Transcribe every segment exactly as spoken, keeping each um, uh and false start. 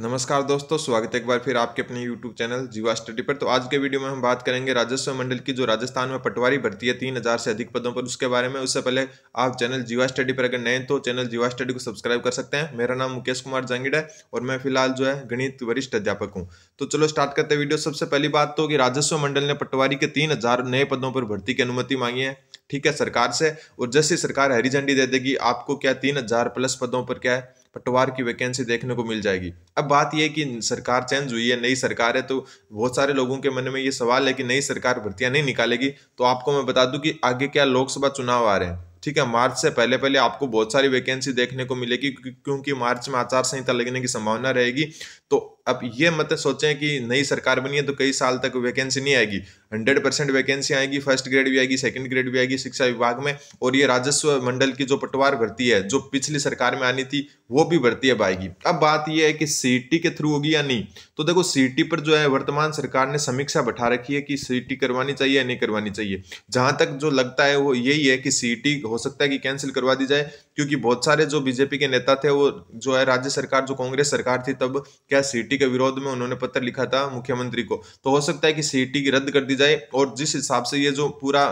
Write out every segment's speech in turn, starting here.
नमस्कार दोस्तों, स्वागत है एक बार फिर आपके अपने यूट्यूब चैनल जीवा स्टडी पर। तो आज के वीडियो में हम बात करेंगे राजस्व मंडल की जो राजस्थान में पटवारी भर्ती है तीन हज़ार से अधिक पदों पर, उसके बारे में। उससे पहले आप चैनल जीवा स्टडी पर अगर नए हैं तो चैनल जीवा स्टडी को सब्सक्राइब कर सकते हैं। मेरा नाम मुकेश कुमार जांगीड है और मैं फिलहाल जो है गणित वरिष्ठ अध्यापक हूँ। तो चलो स्टार्ट करते हैं वीडियो। सबसे पहली बात तो कि राजस्व मंडल ने पटवारी के तीन हज़ार नए पदों पर भर्ती की अनुमति मांगी है, ठीक है, सरकार से। और जैसे सरकार हरी झंडी दे देगी आपको क्या तीन हज़ार प्लस पदों पर क्या है पटवार की वैकेंसी देखने को मिल जाएगी। अब बात यह है कि सरकार चेंज हुई है, नई सरकार है, तो बहुत सारे लोगों के मन में ये सवाल है कि नई सरकार भर्तियां नहीं निकालेगी। तो आपको मैं बता दूं कि आगे क्या लोकसभा चुनाव आ रहे हैं, ठीक है, मार्च से पहले पहले आपको बहुत सारी वैकेंसी देखने को मिलेगी, क्योंकि मार्च में आचार संहिता लगने की संभावना रहेगी। तो अब ये मत सोचें कि नई सरकार बनी है तो कई साल तक वैकेंसी नहीं आएगी। हंड्रेड परसेंट वैकेंसी आएगी, फर्स्ट ग्रेड भी आएगी, सेकंड ग्रेड भी आएगी शिक्षा विभाग में। और ये राजस्व मंडल की जो पटवार भर्ती है जो पिछली सरकार में आनी थी वो भी भर्ती अब आएगी। अब बात यह है कि सीटी के थ्रू होगी या नहीं। तो देखो सीटी पर जो है वर्तमान सरकार ने समीक्षा बैठा रखी है कि सीटी करवानी चाहिए या नहीं करवानी चाहिए। जहाँ तक जो लगता है वो यही है कि सीटी हो सकता है कि कैंसिल करवा दी जाए, क्योंकि बहुत सारे जो बीजेपी के नेता थे वो जो है राज्य सरकार जो कांग्रेस सरकार थी तब क्या सीटी के विरोध में उन्होंने पत्र लिखा था मुख्यमंत्री को। तो हो सकता है कि सीटी की रद्द कर दी जाए। और जिस हिसाब से ये जो पूरा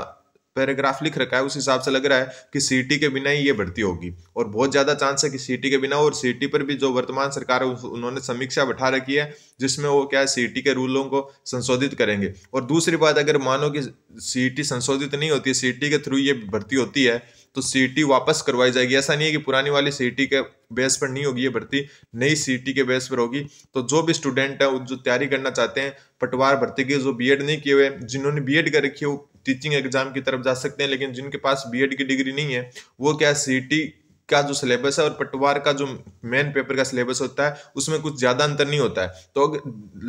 पैराग्राफ लिख रखा है उस हिसाब से लग रहा है कि सीटी के बिना ही ये भर्ती होगी, और बहुत ज़्यादा चांस है कि सीटी के बिना। और सीटी पर भी जो वर्तमान सरकार है उन्होंने समीक्षा बैठा रखी है जिसमें वो क्या है सीटी के रूलों को संशोधित करेंगे। और दूसरी बात, अगर मानो कि सीटी संशोधित नहीं होती है, सीटी के थ्रू ये भर्ती होती है, तो सीटी वापस करवाई जाएगी। ऐसा नहीं है कि पुरानी वाली सीटी के बेस पर नहीं होगी ये भर्ती, नई सीटी के बेस पर होगी। तो जो भी स्टूडेंट है जो तैयारी करना चाहते हैं पटवार भर्ती की, जो बीएड नहीं किए हुए, जिन्होंने बीएड कर रखी है वो टीचिंग एग्जाम की तरफ जा सकते हैं, लेकिन जिनके पास बीएड की डिग्री नहीं है वो क्या सीटी का जो सिलेबस है और पटवार का जो मेन पेपर का सिलेबस होता है उसमें कुछ ज़्यादा अंतर नहीं होता है। तो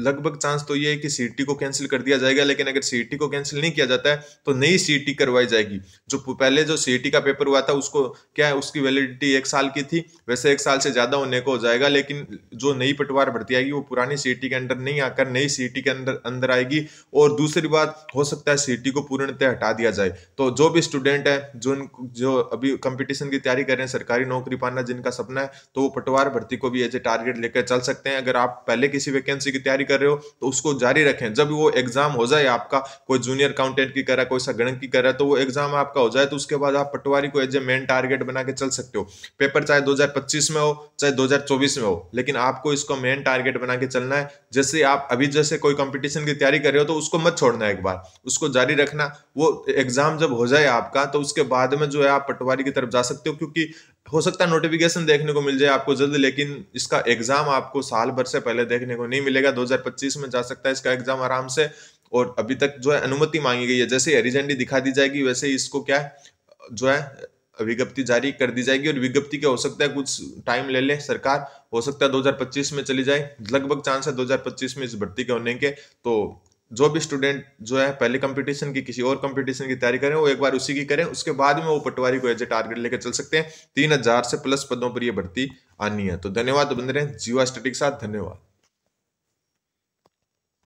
लगभग चांस तो ये है कि सीटी को कैंसिल कर दिया जाएगा। लेकिन अगर सीटी को कैंसिल नहीं किया जाता है तो नई सीटी करवाई जाएगी। जो पहले जो सीटी का पेपर हुआ था उसको क्या है उसकी वैलिडिटी एक साल की थी, वैसे एक साल से ज़्यादा होने को हो जाएगा। लेकिन जो नई पटवार भर्ती आएगी वो पुरानी सीटी के अंडर नहीं आकर नई सीटी के अंदर अंदर आएगी। और दूसरी बात, हो सकता है सीटी को पूर्णतः हटा दिया जाए। तो जो भी स्टूडेंट है जो जो अभी कंपटीशन की तैयारी कर रहे हैं, सरकारी नौकरी पाना जिनका सपना है, तो वो पटवार भर्ती को भी एज ए टारगेट लेकर चल सकते हैं। अगर आप पहले किसी वैकेंसी की तैयारी कर रहे हो तो उसको जारी रखें। जब वो एग्जाम हो जाए आपका, कोई जूनियर अकाउंटेंट की कर रहा है, कोई सगणक की कर रहा है, तो वो एग्जाम आपका हो जाए तो उसके बाद आप पटवारी को एज ए मेन टारगेट बना के चल सकते हो। पेपर चाहे दो हजार पच्चीस में हो चाहे दो हजार चौबीस में हो, लेकिन आपको इसको मेन टारगेट बना के चलना है। जैसे आप अभी जैसे कोई कंपटीशन की तैयारी कर रहे हो तो उसको मत छोड़ना, एक बार उसको जारी रखना। वो एग्जाम जब हो जाए आपका तो उसके बाद में जो है आप पटवारी की तरफ जा सकते हो, क्योंकि हो सकता है नोटिफिकेशन देखने को मिल जाए आपको जल्द, लेकिन इसका एग्जाम आपको साल भर से पहले देखने को नहीं मिलेगा। दो हज़ार पच्चीस में जा सकता है इसका एग्जाम आराम से। और अभी तक जो है अनुमति मांगी गई है, जैसे हरी झंडी दिखा दी जाएगी वैसे इसको क्या है जो है विज्ञप्ति जारी कर दी जाएगी। और विज्ञप्ति के हो सकता है कुछ टाइम ले ले सरकार, हो सकता है दो हज़ार पच्चीस में चली जाए। लगभग चांस है दो हज़ार पच्चीस में इस भर्ती के होने के। तो जो भी स्टूडेंट जो है पहले कंपटीशन की किसी और कंपटीशन की तैयारी करें वो एक बार उसी की करें, उसके बाद में वो पटवारी को एज ए टारगेट लेकर चल सकते हैं। तीन हज़ार से प्लस पदों पर ये भर्ती आनी है। तो धन्यवाद, बन रहे हैं जीवा स्टडी के साथ। धन्यवाद।